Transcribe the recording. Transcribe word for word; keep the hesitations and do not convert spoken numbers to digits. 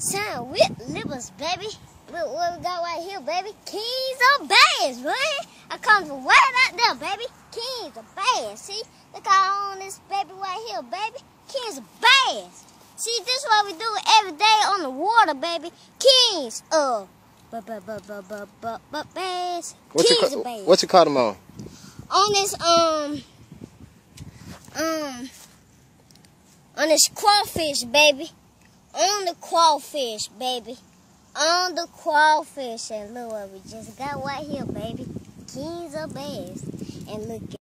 Shine with nipples, baby. Look what we got right here, baby. Kings of bass, right? I come from right out there, baby. Kings of bass. See? Look all on this baby right here, baby. Kings of bass. See, this is what we do every day on the water, baby. Kings of bass. Kings of bass. What you caught them on? On this, um, um, on this crawfish, baby. On the crawfish, baby. On the crawfish. And look what we just got right here, baby. Kings of bass. And look at